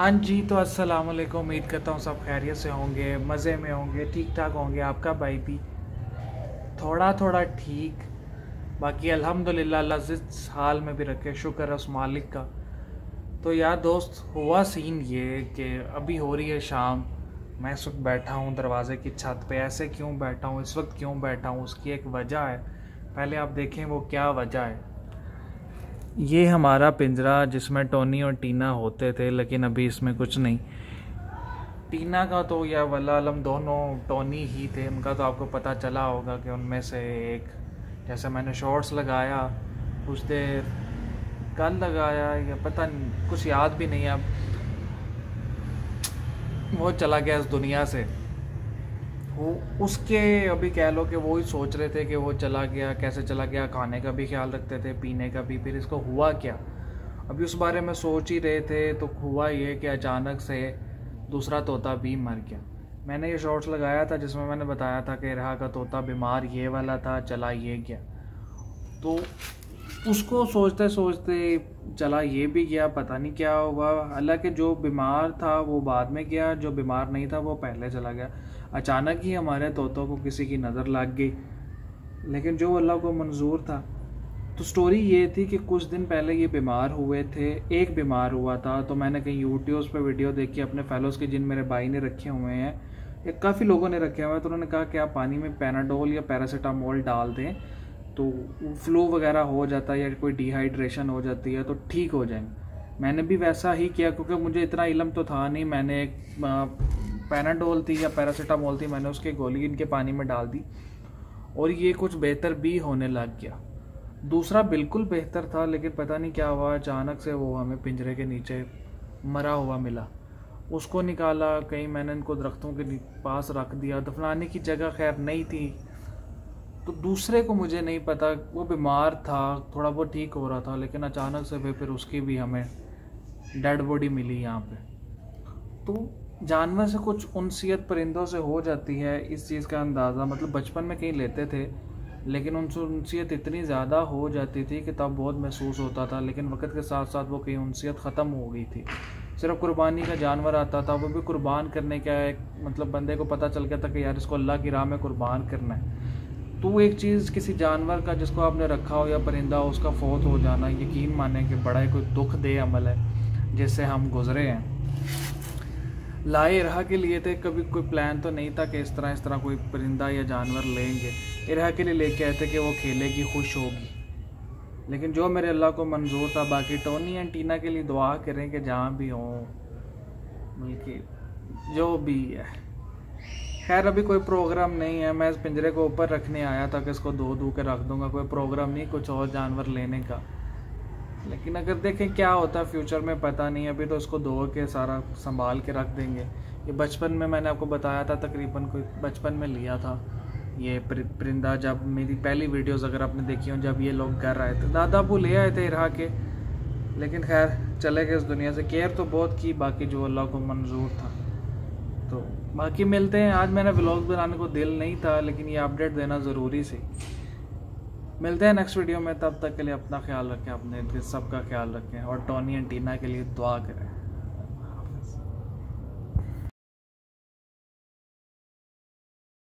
हाँ जी, तो अस्सलाम वालेकुम। उम्मीद करता हूँ सब खैरियत से होंगे, मज़े में होंगे, ठीक ठाक होंगे। आपका भाई भी थोड़ा थोड़ा ठीक, बाकी अल्हम्दुलिल्लाह अल्लाह जिस हाल में भी रखे, शुक्र है उस मालिक का। तो यार दोस्त, हुआ सीन ये कि अभी हो रही है शाम, मैं इस वक्त बैठा हूँ दरवाज़े की छत पे। ऐसे क्यों बैठा हूँ, इस वक्त क्यों बैठा हूँ, उसकी एक वजह है। पहले आप देखें वो क्या वजह है। ये हमारा पिंजरा जिसमें टोनी और टीना होते थे, लेकिन अभी इसमें कुछ नहीं। टीना का तो या वल्लाह अलम दोनों टोनी ही थे, उनका तो आपको पता चला होगा कि उनमें से एक, जैसे मैंने शॉर्ट्स लगाया कुछ देर कल लगाया या पता नहीं, कुछ याद भी नहीं, अब वो चला गया इस दुनिया से। वो उसके अभी कह लो कि वो ही सोच रहे थे कि वो चला गया, कैसे चला गया। खाने का भी ख्याल रखते थे, पीने का भी। फिर इसको हुआ क्या, अभी उस बारे में सोच ही रहे थे, तो हुआ ये कि अचानक से दूसरा तोता भी मर गया। मैंने ये शॉर्ट्स लगाया था जिसमें मैंने बताया था कि रहा का तोता बीमार ये वाला था, चला ये गया। तो उसको सोचते सोचते चला ये भी गया, पता नहीं क्या हुआ। हालांकि जो बीमार था वो बाद में गया, जो बीमार नहीं था वो पहले चला गया। अचानक ही हमारे तोतों को किसी की नज़र लग गई, लेकिन जो अल्लाह को मंजूर था। तो स्टोरी ये थी कि कुछ दिन पहले ये बीमार हुए थे, एक बीमार हुआ था। तो मैंने कहीं यूट्यूब पे वीडियो देखी अपने फ़ैलोज़ के, जिन मेरे भाई ने रखे हुए हैं या काफ़ी लोगों ने रखे हुए हैं। तो उन्होंने कहा कि आप पानी में पैनाडोल या पैरासीटामोल डाल दें तो फ्लू वगैरह हो जाता है या कोई डिहाइड्रेशन हो जाती है तो ठीक हो जाएंगे। मैंने भी वैसा ही किया, क्योंकि मुझे इतना इलम तो था नहीं। मैंने एक पैनाडोल थी या पैरासीटामोल थी, मैंने उसकी गोली इनके पानी में डाल दी और ये कुछ बेहतर भी होने लग गया। दूसरा बिल्कुल बेहतर था, लेकिन पता नहीं क्या हुआ, अचानक से वो हमें पिंजरे के नीचे मरा हुआ मिला। उसको निकाला, कहीं मैंने इनको दरख्तों के पास रख दिया, दफनाने की जगह खैर नहीं थी। तो दूसरे को मुझे नहीं पता, वो बीमार था, थोड़ा बहुत ठीक हो रहा था, लेकिन अचानक से फिर उसकी भी हमें डेड बॉडी मिली यहाँ पे। तो जानवर से कुछ उनसीयत परिंदों से हो जाती है, इस चीज़ का अंदाज़ा मतलब बचपन में कहीं लेते थे, लेकिन उनसे उनसीयत इतनी ज़्यादा हो जाती थी कि तब बहुत महसूस होता था। लेकिन वक्त के साथ साथ वो कहीं उनसीयत ख़त्म हो गई थी, सिर्फ कुर्बानी का जानवर आता था। वो भी कुर्बान करने का एक मतलब बंदे को पता चल गया था कि यार इसको अल्लाह की राह में कुर्बान करना है। तो वो एक चीज़ किसी जानवर का जिसको आपने रखा हो या परिंदा हो, उसका फौत हो जाना यकीन माने कि बड़ा ही कोई दुख दे अमल है जिससे हम गुजरे हैं। लाए इरहा के लिए थे, कभी कोई प्लान तो नहीं था कि इस तरह कोई परिंदा या जानवर लेंगे। इरहा के लिए लेके आए थे कि वो खेलेगी, खुश होगी, लेकिन जो मेरे अल्लाह को मंजूर था। बाकी टोनी एंड टीना के लिए दुआ करें कि जहाँ भी हों, बल्कि जो भी है। खैर अभी कोई प्रोग्राम नहीं है, मैं इस पिंजरे को ऊपर रखने आया था कि इसको धो के रख दूँगा। कोई प्रोग्राम नहीं कुछ और जानवर लेने का, लेकिन अगर देखें क्या होता है फ्यूचर में पता नहीं। अभी तो इसको धो के सारा संभाल के रख देंगे। ये बचपन में मैंने आपको बताया था, तकरीबन कोई बचपन में लिया था ये परिंदा, जब मेरी पहली वीडियोस अगर आपने देखी हो, जब ये लोग घर आए थे, दादा अबू ले आए थे इरहा के, लेकिन खैर चले गए इस दुनिया से। केयर तो बहुत की, बाकी जो अल्लाह को मंजूर था। तो बाकी मिलते हैं। आज मैंने व्लॉग बनाने को दिल नहीं था, लेकिन ये अपडेट देना ज़रूरी सी। मिलते हैं नेक्स्ट वीडियो में, तब तक के लिए अपना ख्याल रखें, अपने सबका ख्याल रखें और टोनी एंड टीना के लिए दुआ करें।